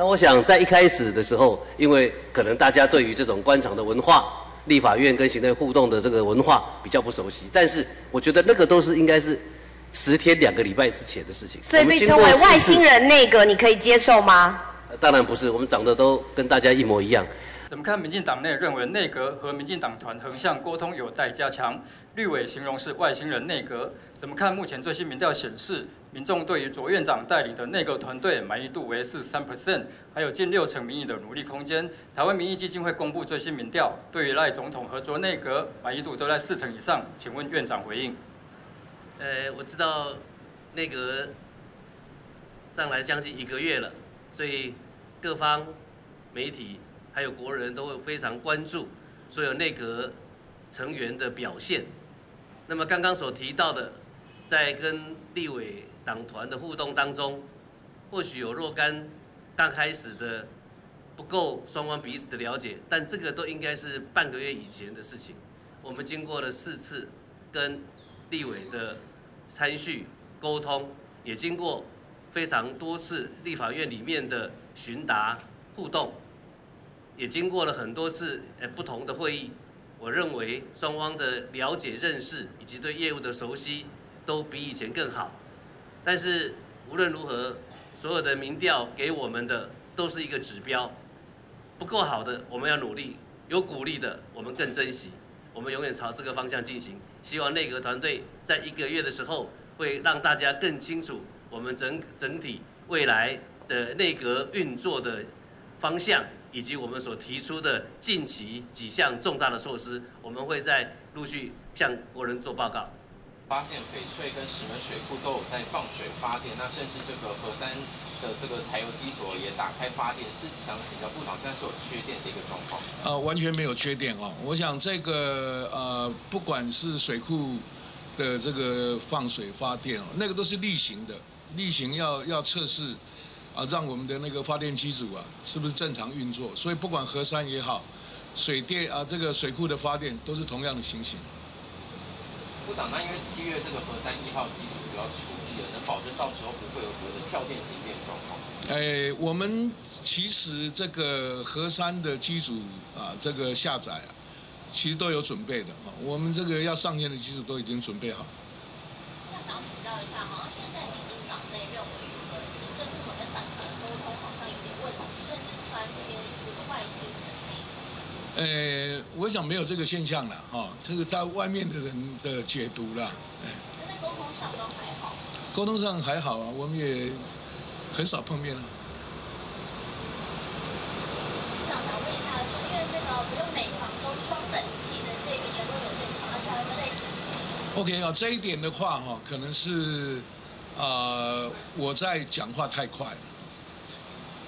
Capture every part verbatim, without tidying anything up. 那我想在一开始的时候，因为可能大家对于这种官场的文化、立法院跟行政互动的这个文化比较不熟悉，但是我觉得那个都是应该是十天两个礼拜之前的事情。所以被称为外星人那个，你可以接受吗？当然不是，我们长得都跟大家一模一样。怎么看？民进党内认为内阁和民进党团横向沟通有待加强，绿委形容是外星人内阁。怎么看？目前最新民调显示，民众对于卓院长带领的内阁团队满意度为 百分之四十三， 还有近六成民意的努力空间。台湾民意基金会公布最新民调，对于赖总统和卓内阁满意度都在四成以上。请问院长回应？呃，我知道内阁上来将近一个月了，所以各方媒体，还有国人都会非常关注所有内阁成员的表现。那么刚刚所提到的，在跟立委党团的互动当中，或许有若干刚开始的不够双方彼此的了解，但这个都应该是半个月以前的事情。我们经过了四次跟立委的参叙沟通，也经过非常多次立法院里面的询答互动。也经过了很多次呃不同的会议，我认为双方的了解、认识以及对业务的熟悉都比以前更好。但是无论如何，所有的民调给我们的都是一个指标，不够好的我们要努力，有鼓励的我们更珍惜，我们永远朝这个方向进行。希望内阁团队在一个月的时候，会让大家更清楚我们整整体未来的内阁运作的方向。以及我们所提出的近期几项重大的措施，我们会在陆续向国人做报告。发现翡翠跟石门水库都有在放水发电，那甚至这个核三的这个柴油机组也打开发电，是想请教部长，现在是有缺电这个状况？呃，完全没有缺电哦。我想这个呃，不管是水库的这个放水发电哦，那个都是例行的，例行要要测试。啊，让我们的那个发电机组啊，是不是正常运作？所以不管核三也好，水电啊，这个水库的发电都是同样的情形。部长，那因为七月这个核三一号机组要处理了，能保证到时候不会有所谓的跳电停电状况？哎，我们其实这个核三的机组啊，这个下载啊，其实都有准备的啊。我们这个要上线的机组都已经准备好。那想请教一下，好像现在民进党内认为。呃，我想没有这个现象了哈，这个到外面的人的解读啦。那在沟通上都还好。沟通上还好啊，我们也很少碰面了。我想想问一下，说因为这个不用美房东装冷气的这个言论有被发酵，有没有被澄清 ？OK 啊，这一点的话哈，可能是啊、呃、我在讲话太快了，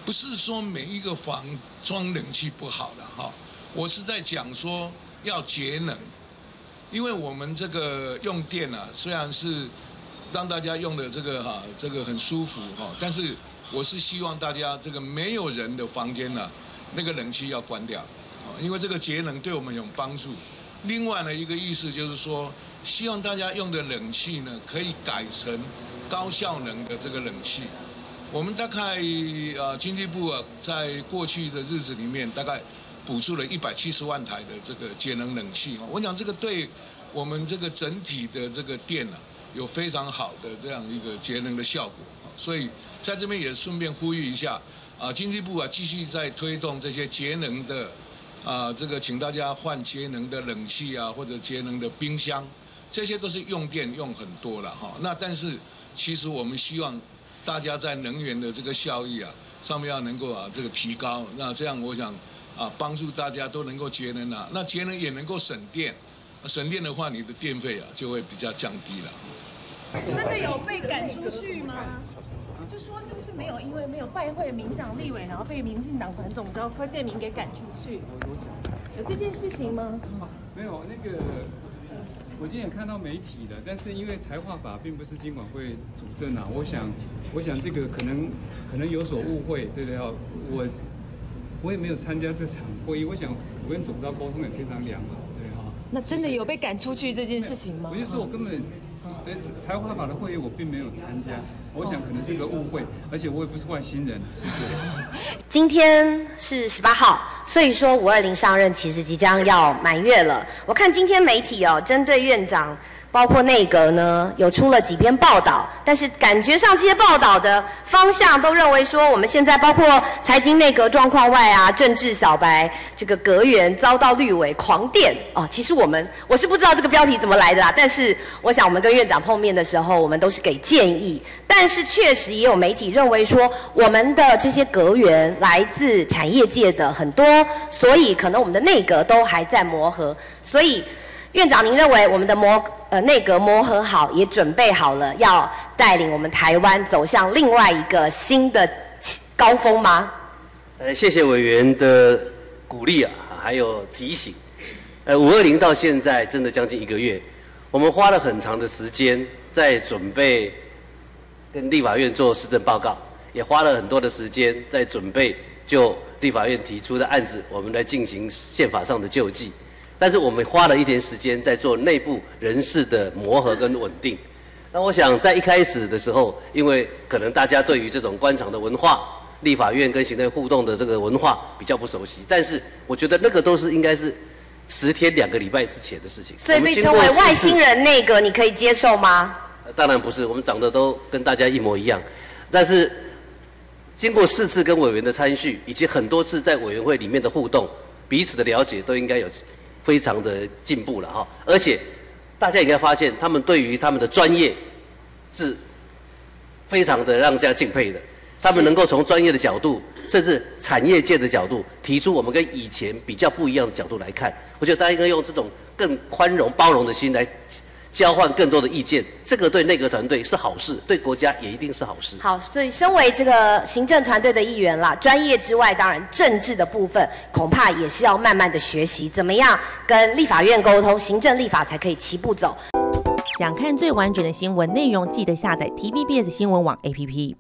不是说每一个房装冷气不好了哈。我是在讲说要节能，因为我们这个用电啊，虽然是让大家用的这个哈、啊，这个很舒服哈、啊，但是我是希望大家这个没有人的房间呢、啊，那个冷气要关掉，啊，因为这个节能对我们有帮助。另外呢，一个意思就是说，希望大家用的冷气呢，可以改成高效能的这个冷气。我们大概啊，经济部啊，在过去的日子里面，大概。补助了一百七十万台的这个节能冷气啊，我想这个对我们这个整体的这个电啊，有非常好的这样一个节能的效果。所以在这边也顺便呼吁一下啊，经济部啊继续在推动这些节能的啊，这个请大家换节能的冷气啊，或者节能的冰箱，这些都是用电用很多了哈。那但是其实我们希望大家在能源的这个效益啊上面要能够啊这个提高，那这样我想。啊，帮助大家都能够节能啊，那节能也能够省电，省电的话，你的电费啊就会比较降低了。真的有被赶出去吗？就说是不是没有，因为没有拜会民党立委，然后被民进党团总召柯建铭给赶出去，有这件事情吗？没有，那个我今天也看到媒体了，但是因为财划法并不是金管会主政啊，我想，我想这个可能可能有所误会，对不对啊？我。我也没有参加这场会议，我想我跟总召沟通也非常良好，对哈、啊。那真的有被赶出去这件事情吗？我就说我根本，呃，财划法的会议我并没有参加，我想可能是个误会，而且我也不是外星人，谢谢。今天是十八号，所以说五二零上任其实即将要满月了。我看今天媒体哦，针对院长。 包括内阁呢，有出了几篇报道，但是感觉上这些报道的方向都认为说，我们现在包括财经内阁状况外啊，政治小白这个阁员遭到绿委狂电哦。其实我们我是不知道这个标题怎么来的啦，但是我想我们跟院长碰面的时候，我们都是给建议，但是确实也有媒体认为说，我们的这些阁员来自产业界的很多，所以可能我们的内阁都还在磨合，所以。 院长，您认为我们的磨呃内阁磨合好，也准备好了，要带领我们台湾走向另外一个新的高峰吗？呃，谢谢委员的鼓励啊，还有提醒。呃，五二零到现在真的将近一个月，我们花了很长的时间在准备跟立法院做施政报告，也花了很多的时间在准备就立法院提出的案子，我们来进行宪法上的救济。 但是我们花了一点时间在做内部人事的磨合跟稳定。那我想在一开始的时候，因为可能大家对于这种官场的文化、立法院跟行政互动的这个文化比较不熟悉，但是我觉得那个都是应该是十天两个礼拜之前的事情。所以被称为外星人那个，你可以接受吗？当然不是，我们长得都跟大家一模一样，但是经过四次跟委员的参叙，以及很多次在委员会里面的互动，彼此的了解都应该有。 非常的进步了哈，而且大家应该发现，他们对于他们的专业是非常的让大家敬佩的。他们能够从专业的角度，甚至产业界的角度，提出我们跟以前比较不一样的角度来看。我觉得大家应该用这种更宽容、包容的心来交换更多的意见，这个对内阁团队是好事，对国家也一定是好事。好，所以身为这个行政团队的一员啦，专业之外，当然政治的部分恐怕也是要慢慢的学习，怎么样跟立法院沟通，行政立法才可以齐步走。想看最完整的新闻内容，记得下载 T V B S 新闻网 A P P。